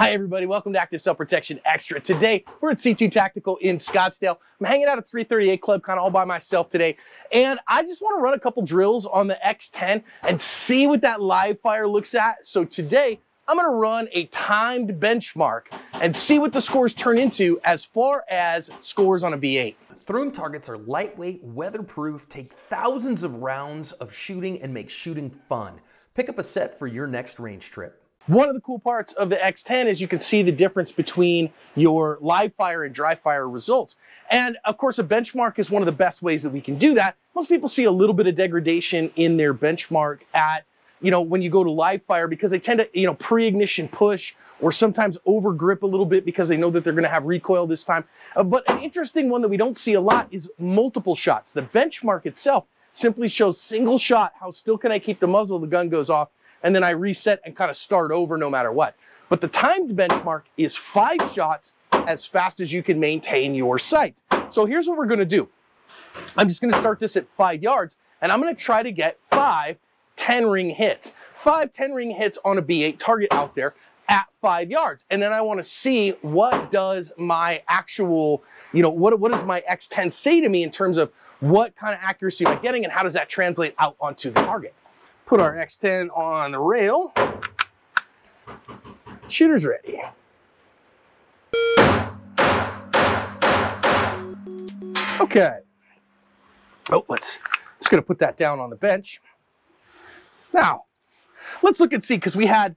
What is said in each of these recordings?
Hi everybody, welcome to Active Self Protection Extra. Today, we're at C2 Tactical in Scottsdale. I'm hanging out at 338 Club kind of all by myself today. And I just want to run a couple drills on the X10 and see what that live fire looks at. So today, I'm going to run a timed benchmark and see what the scores turn into as far as scores on a B8. Throom targets are lightweight, weatherproof, take thousands of rounds of shooting and make shooting fun. Pick up a set for your next range trip. One of the cool parts of the X10 is you can see the difference between your live fire and dry fire results. And of course, a benchmark is one of the best ways that we can do that. Most people see a little bit of degradation in their benchmark at, when you go to live fire, because they tend to, pre-ignition push or sometimes over grip a little bit because they know that they're going to have recoil this time. But an interesting one that we don't see a lot is multiple shots. The benchmark itself simply shows single shot, how still can I keep the muzzle, the gun goes off, and then I reset and kind of start over no matter what. But the timed benchmark is 5 shots as fast as you can maintain your sight. So here's what we're going to do. I'm just going to start this at 5 yards, and I'm going to try to get 5 10-ring hits. 5 10-ring hits on a B8 target out there at 5 yards. And then I want to see what does my actual, what does my X10 say to me in terms of what kind of accuracy am I getting and how does that translate out onto the target? Put our X10 on the rail. Shooter's ready. Okay. Oh, just gonna put that down on the bench. Now, let's look and see, because we had,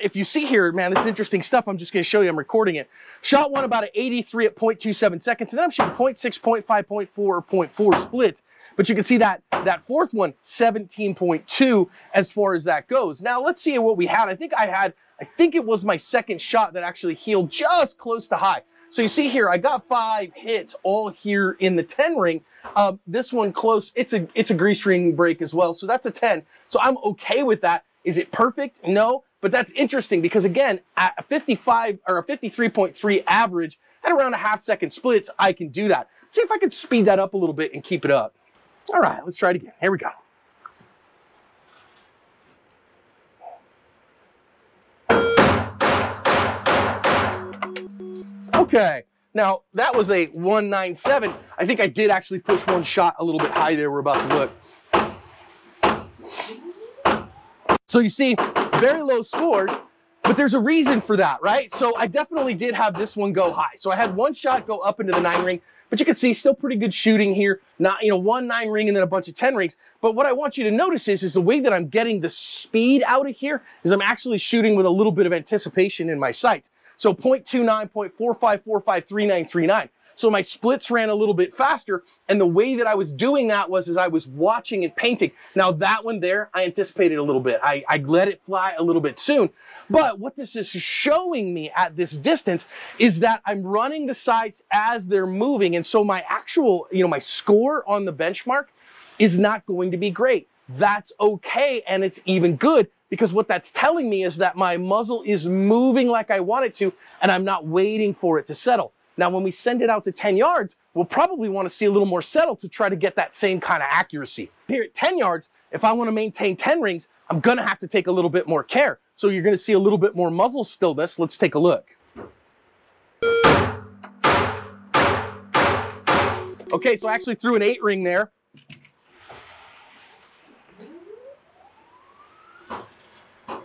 if you see here, man, this is interesting stuff. I'm just gonna show you, I'm recording it. Shot one about an 83 at 0.27 seconds, and then I'm shooting 0.6, 0.5, 0.4, or 0.4 splits. But you can see that fourth one, 17.2 as far as that goes. Now let's see what we had. I think it was my second shot that actually healed just close to high. So you see here, I got 5 hits all here in the 10 ring. This one close, it's a grease ring break as well. So that's a 10. So I'm okay with that. Is it perfect? No, but that's interesting because again, at a 55 or a 53.3 average at around a half-second splits, I can do that. Let's see if I can speed that up a little bit and keep it up. All right, let's try it again. Here we go. Okay, now that was a 197. I think I did actually push one shot a little bit high there. We're about to look. So you see, very low scores, but there's a reason for that, right? So I definitely did have this one go high. So I had one shot go up into the 9 ring. But you can see still pretty good shooting here. Not, 1 9-ring and then a bunch of 10 rings. But what I want you to notice is the way that I'm getting the speed out of here is I'm actually shooting with a little bit of anticipation in my sights. So 0.29, 0.45, 45, 39, 39. So my splits ran a little bit faster. And the way that I was doing that was as I was watching and painting. Now that one there, I anticipated a little bit. I let it fly a little bit soon. But what this is showing me at this distance is that I'm running the sights as they're moving. And so my actual, my score on the benchmark is not going to be great. That's okay. And it's even good, because what that's telling me is that my muzzle is moving like I want it to, and I'm not waiting for it to settle. Now, when we send it out to 10 yards, we'll probably want to see a little more settle to try to get that same kind of accuracy. Here at 10 yards, if I want to maintain 10 rings, I'm going to have to take a little bit more care. So you're going to see a little bit more muzzle stillness. Let's take a look. Okay, so I actually threw an 8-ring there.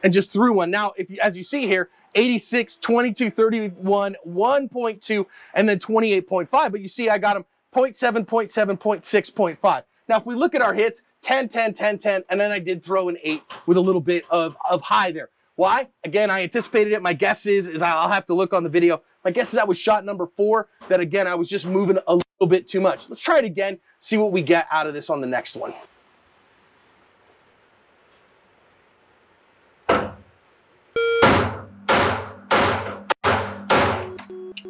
And just threw one. Now, as you see here, 86, 22, 31, 1.2, and then 28.5. But you see, I got them 0.7, 0.7, 0.6, 0.5. Now, if we look at our hits, 10, 10, 10, 10, and then I did throw an 8 with a little bit of high there. Why? Again, I anticipated it. My guess is I'll have to look on the video. My guess is that was shot number 4, that again, I was just moving a little bit too much. Let's try it again, see what we get out of this on the next one.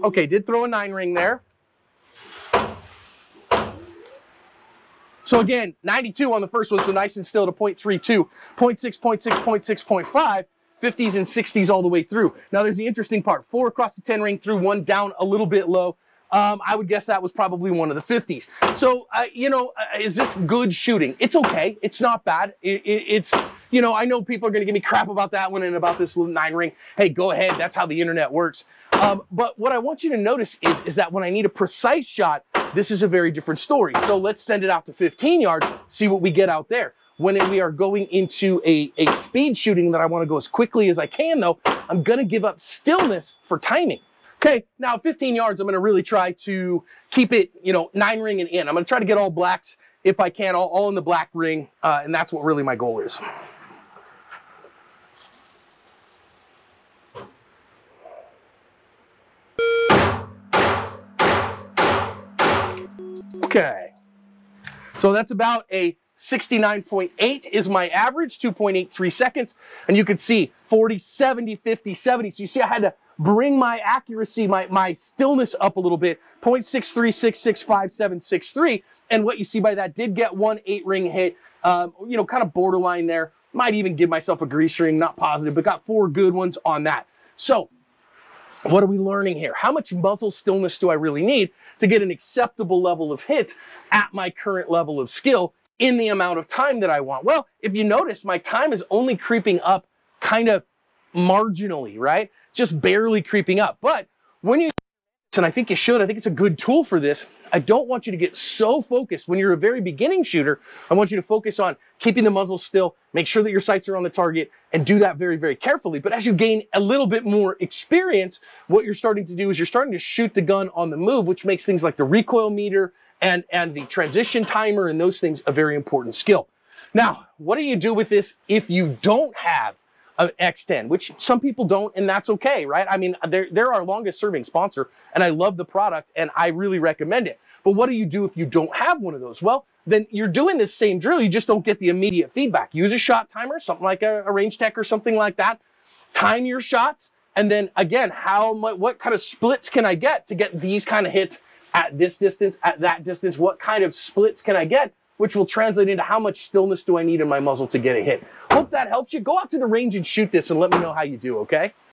Okay, did throw a 9-ring there. So again, 92 on the first one, so nice and still to 0.32, 0.6, 0.6, 0.6, 0.5, 50s and 60s all the way through. Now there's the interesting part, 4 across the 10 ring through, 1 down a little bit low. I would guess that was probably one of the 50s. So, is this good shooting? It's okay, it's not bad. It's You know, I know people are going to give me crap about that one and about this little 9-ring. Hey, go ahead. That's how the internet works. But what I want you to notice is that when I need a precise shot, this is a very different story. So let's send it out to 15 yards, see what we get out there. When we are going into a speed shooting that I want to go as quickly as I can, though, I'm going to give up stillness for timing. Okay, now 15 yards, I'm going to really try to keep it, you know, 9-ring and in. I'm going to try to get all blacks if I can, all in the black ring, and that's what really my goal is. Okay, so that's about a 69.8 is my average, 2.83 seconds. And you can see 40, 70, 50, 70. So you see I had to bring my accuracy, my stillness up a little bit, 0.63665763. And what you see by that, did get 1 8-ring hit, you know, kind of borderline there. Might even give myself a grease ring, not positive, but got 4 good ones on that. So what are we learning here? How much muzzle stillness do I really need to get an acceptable level of hits at my current level of skill in the amount of time that I want? Well, if you notice, my time is only creeping up kind of marginally, right? Just barely creeping up. But when you, and I think you should, I think it's a good tool for this. I don't want you to get so focused when you're a very beginning shooter. I want you to focus on keeping the muzzle still, make sure that your sights are on the target, and do that very, very carefully. But as you gain a little bit more experience, what you're starting to do is you're starting to shoot the gun on the move, which makes things like the recoil meter and the transition timer and those things a very important skill. Now, what do you do with this if you don't have an X10, which some people don't, and that's okay, right? I mean, they're our longest serving sponsor, and I love the product, and I really recommend it. But what do you do if you don't have one of those? Well, then you're doing this same drill, you just don't get the immediate feedback. Use a shot timer, something like a Range Tech or something like that. Time your shots, and then again, what kind of splits can I get to get these kind of hits at this distance, at that distance? What kind of splits can I get, which will translate into how much stillness do I need in my muzzle to get a hit? Hope that helps you. Go out to the range and shoot this and let me know how you do, okay?